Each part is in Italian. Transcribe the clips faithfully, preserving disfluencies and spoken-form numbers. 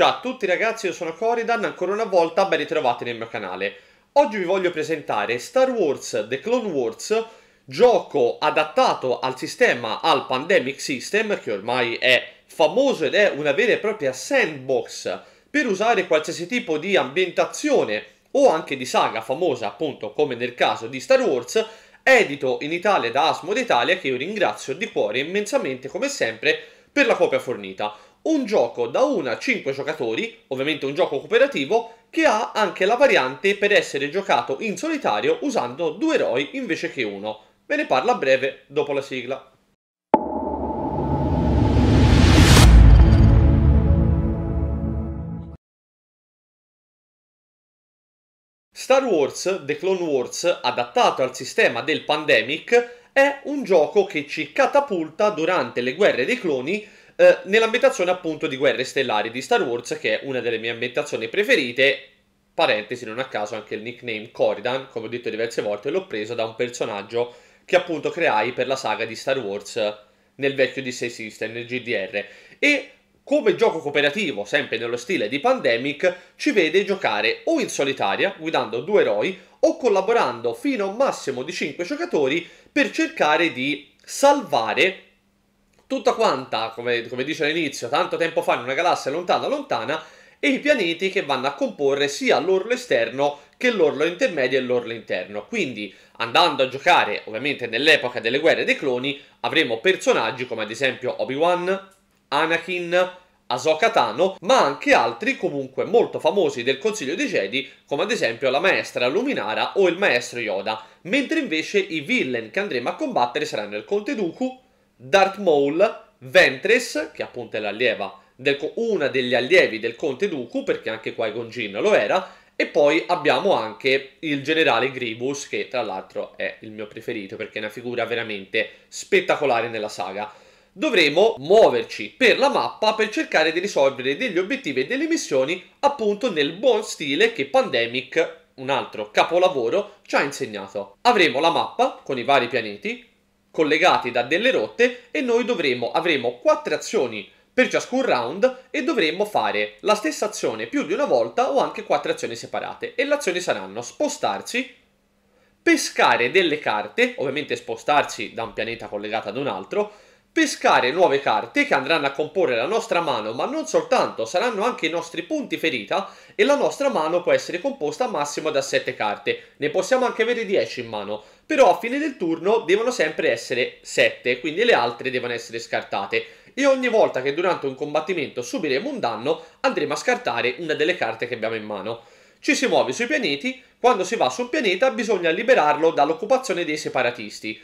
Ciao a tutti ragazzi, io sono Corydan, ancora una volta ben ritrovati nel mio canale. Oggi vi voglio presentare Star Wars The Clone Wars, gioco adattato al sistema, al Pandemic System, che ormai è famoso ed è una vera e propria sandbox per usare qualsiasi tipo di ambientazione o anche di saga famosa, appunto come nel caso di Star Wars, edito in Italia da Asmodee Italia, che io ringrazio di cuore immensamente come sempre per la copia fornita. Un gioco da uno a cinque giocatori, ovviamente un gioco cooperativo, che ha anche la variante per essere giocato in solitario usando due eroi invece che uno. Ve ne parlo a breve dopo la sigla. Star Wars The Clone Wars, adattato al sistema del Pandemic, è un gioco che ci catapulta durante le guerre dei cloni nell'ambientazione appunto di Guerre Stellari di Star Wars, che è una delle mie ambientazioni preferite. Parentesi, non a caso anche il nickname Corydan, come ho detto diverse volte, l'ho preso da un personaggio che appunto creai per la saga di Star Wars nel vecchio D sei System, nel G D R. E come gioco cooperativo, sempre nello stile di Pandemic, ci vede giocare o in solitaria, guidando due eroi, o collaborando fino a un massimo di cinque giocatori per cercare di salvare tutta quanta, come, come dice all'inizio, tanto tempo fa in una galassia lontana lontana, e i pianeti che vanno a comporre sia l'orlo esterno che l'orlo intermedio e l'orlo interno. Quindi, andando a giocare, ovviamente nell'epoca delle guerre dei cloni, avremo personaggi come ad esempio Obi-Wan, Anakin, Ahsoka Tano, ma anche altri comunque molto famosi del Consiglio dei Jedi, come ad esempio la maestra Luminara o il maestro Yoda, mentre invece i villain che andremo a combattere saranno il Conte Dooku, Darth Maul, Ventress, che appunto è l'allieva, una degli allievi del Conte Dooku, perché anche Qui-Gon lo era, e poi abbiamo anche il Generale Grievous, che tra l'altro è il mio preferito, perché è una figura veramente spettacolare nella saga. Dovremo muoverci per la mappa per cercare di risolvere degli obiettivi e delle missioni, appunto nel buon stile che Pandemic, un altro capolavoro, ci ha insegnato. Avremo la mappa con i vari pianeti, collegati da delle rotte, e noi dovremo, avremo quattro azioni per ciascun round e dovremo fare la stessa azione più di una volta o anche quattro azioni separate, e le azioni saranno spostarsi, pescare delle carte, ovviamente spostarsi da un pianeta collegato ad un altro, pescare nuove carte che andranno a comporre la nostra mano, ma non soltanto, saranno anche i nostri punti ferita, e la nostra mano può essere composta massimo da sette carte, ne possiamo anche avere dieci in mano, però a fine del turno devono sempre essere sette, quindi le altre devono essere scartate, e ogni volta che durante un combattimento subiremo un danno andremo a scartare una delle carte che abbiamo in mano. Ci si muove sui pianeti, quando si va su un pianeta bisogna liberarlo dall'occupazione dei separatisti.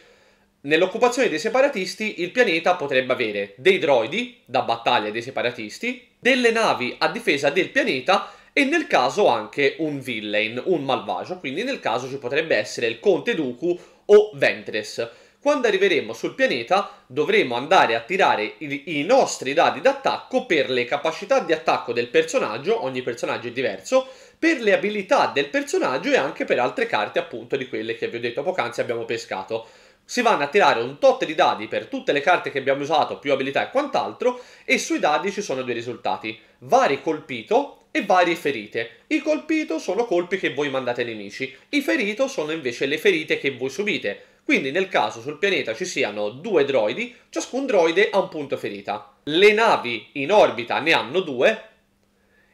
Nell'occupazione dei separatisti il pianeta potrebbe avere dei droidi da battaglia dei separatisti, delle navi a difesa del pianeta e nel caso anche un villain, un malvagio, quindi nel caso ci potrebbe essere il Conte Dooku o Ventress. Quando arriveremo sul pianeta dovremo andare a tirare i, i nostri dadi d'attacco per le capacità di attacco del personaggio, ogni personaggio è diverso, per le abilità del personaggio e anche per altre carte appunto di quelle che vi ho detto poc'anzi abbiamo pescato. Si vanno a tirare un tot di dadi per tutte le carte che abbiamo usato, più abilità e quant'altro, e sui dadi ci sono due risultati, vari colpito e varie ferite. I colpito sono colpi che voi mandate ai nemici, i ferito sono invece le ferite che voi subite, quindi nel caso sul pianeta ci siano due droidi, ciascun droide ha un punto ferita. Le navi in orbita ne hanno due,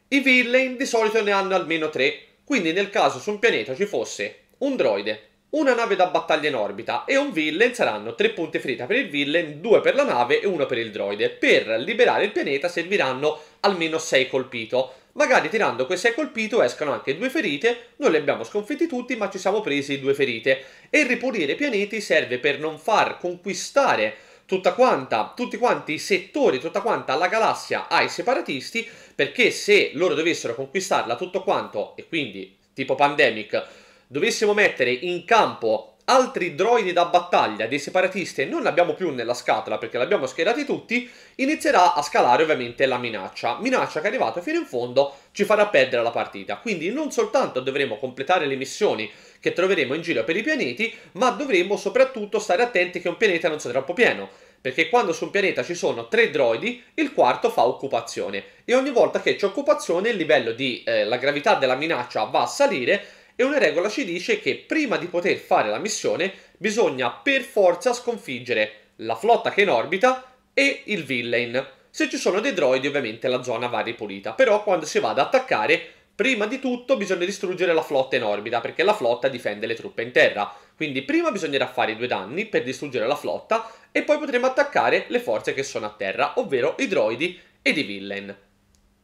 i villain di solito ne hanno almeno tre, quindi nel caso su un pianeta ci fosse un droide, una nave da battaglia in orbita e un villain saranno tre punti ferita per il villain, due per la nave e uno per il droide. Per liberare il pianeta serviranno almeno sei colpito. Magari tirando quei sei colpito escano anche due ferite, noi li abbiamo sconfitti tutti ma ci siamo presi due ferite. E ripulire i pianeti serve per non far conquistare tutta quanta, tutti quanti i settori, tutta quanta la galassia ai separatisti, perché se loro dovessero conquistarla tutto quanto, e quindi tipo Pandemic, dovessimo mettere in campo altri droidi da battaglia dei separatisti e non l'abbiamo più nella scatola perché l'abbiamo schierati tutti, inizierà a scalare ovviamente la minaccia. Minaccia che arrivata fino in fondo ci farà perdere la partita. Quindi non soltanto dovremo completare le missioni che troveremo in giro per i pianeti, ma dovremo soprattutto stare attenti che un pianeta non sia troppo pieno, perché quando su un pianeta ci sono tre droidi, il quarto fa occupazione, e ogni volta che c'è occupazione il livello di eh, la gravità della minaccia va a salire, e una regola ci dice che prima di poter fare la missione bisogna per forza sconfiggere la flotta che è in orbita e il villain. Se ci sono dei droidi ovviamente la zona va ripulita, però quando si va ad attaccare prima di tutto bisogna distruggere la flotta in orbita, perché la flotta difende le truppe in terra. Quindi prima bisognerà fare i due danni per distruggere la flotta e poi potremo attaccare le forze che sono a terra, ovvero i droidi ed i villain.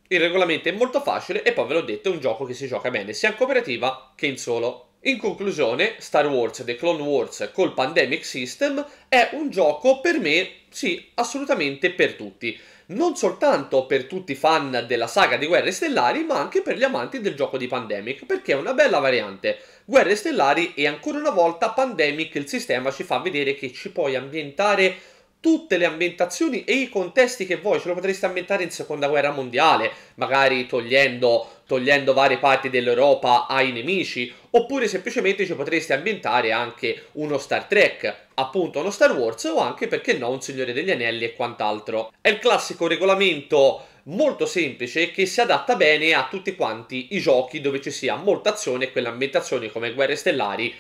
Il regolamento è molto facile e poi ve l'ho detto, è un gioco che si gioca bene sia in cooperativa che in solo. In conclusione, Star Wars The Clone Wars col Pandemic System è un gioco per me, sì, assolutamente per tutti. Non soltanto per tutti i fan della saga di Guerre Stellari, ma anche per gli amanti del gioco di Pandemic, perché è una bella variante. Guerre Stellari e ancora una volta Pandemic, il sistema ci fa vedere che ci puoi ambientare tutte le ambientazioni e i contesti che vuoi, ce lo potresti ambientare in seconda guerra mondiale, magari togliendo, togliendo varie parti dell'Europa ai nemici, oppure semplicemente ci potresti ambientare anche uno Star Trek, appunto uno Star Wars, o anche, perché no, un Signore degli Anelli e quant'altro. È il classico regolamento molto semplice che si adatta bene a tutti quanti i giochi dove ci sia molta azione e quelle ambientazioni come Guerre Stellari,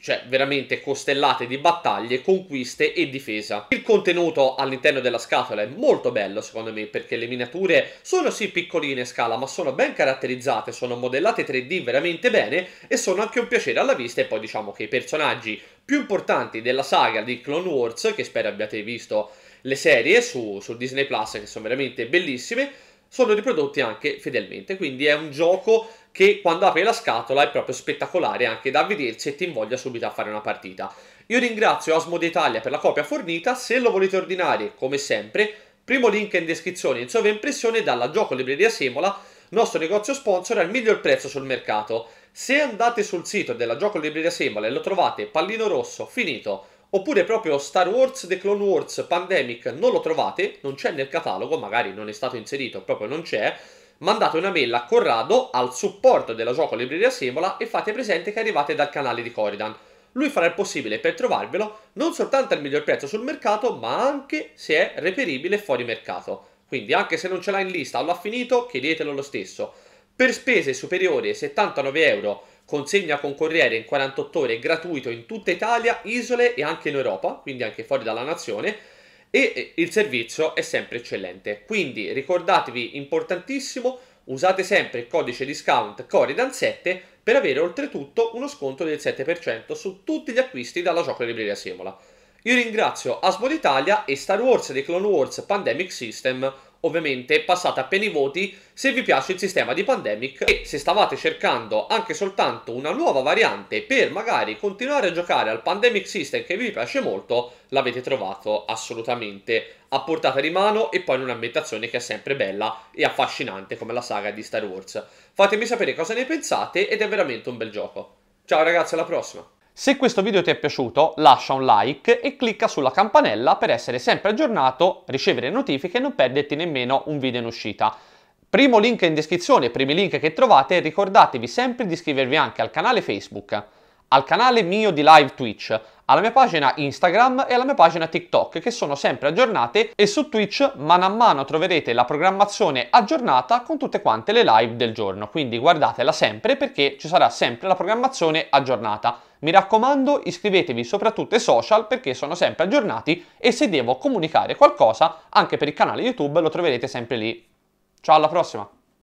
cioè veramente costellate di battaglie, conquiste e difesa. Il contenuto all'interno della scatola è molto bello secondo me, perché le miniature sono sì piccoline in scala, ma sono ben caratterizzate, sono modellate tre D veramente bene e sono anche un piacere alla vista. E poi diciamo che i personaggi più importanti della saga di Clone Wars, che spero abbiate visto le serie su, su Disney Plus, che sono veramente bellissime, sono riprodotti anche fedelmente, quindi è un gioco che quando apri la scatola è proprio spettacolare anche da vedersi e ti invoglia subito a fare una partita. Io ringrazio Asmodee Italia per la copia fornita. Se lo volete ordinare, come sempre, primo link in descrizione in sovraimpressione dalla Gioco Libreria Semola, nostro negozio sponsor al miglior prezzo sul mercato. Se andate sul sito della Gioco Libreria Semola e lo trovate pallino rosso, finito, oppure proprio Star Wars The Clone Wars Pandemic non lo trovate, non c'è nel catalogo, magari non è stato inserito, proprio non c'è, mandate una mail a Corrado al supporto della Gioco Libreria Semola e fate presente che arrivate dal canale di Corydan. Lui farà il possibile per trovarvelo, non soltanto al miglior prezzo sul mercato, ma anche se è reperibile fuori mercato. Quindi anche se non ce l'ha in lista o l'ha finito, chiedetelo lo stesso. Per spese superiori ai settantanove euro, consegna con corriere in quarantotto ore, gratuito in tutta Italia, isole e anche in Europa, quindi anche fuori dalla nazione, e il servizio è sempre eccellente. Quindi ricordatevi, importantissimo, usate sempre il codice discount Corydan sette per avere oltretutto uno sconto del sette per cento su tutti gli acquisti dalla Gioco Libreria Semola. Io ringrazio Asmodee Italia e Star Wars The Clone Wars Pandemic System. Ovviamente passate appena i voti se vi piace il sistema di Pandemic, e se stavate cercando anche soltanto una nuova variante per magari continuare a giocare al Pandemic System che vi piace molto, l'avete trovato assolutamente a portata di mano e poi in un'ambientazione che è sempre bella e affascinante come la saga di Star Wars. Fatemi sapere cosa ne pensate ed è veramente un bel gioco. Ciao ragazzi, alla prossima! Se questo video ti è piaciuto lascia un like e clicca sulla campanella per essere sempre aggiornato, ricevere notifiche e non perderti nemmeno un video in uscita. Primo link in descrizione, primi link che trovate, ricordatevi sempre di iscrivervi anche al canale Facebook, al canale mio di live Twitch, alla mia pagina Instagram e alla mia pagina TikTok che sono sempre aggiornate, e su Twitch mano a mano troverete la programmazione aggiornata con tutte quante le live del giorno, quindi guardatela sempre perché ci sarà sempre la programmazione aggiornata. Mi raccomando, iscrivetevi soprattutto ai social perché sono sempre aggiornati e se devo comunicare qualcosa anche per il canale YouTube lo troverete sempre lì. Ciao, alla prossima!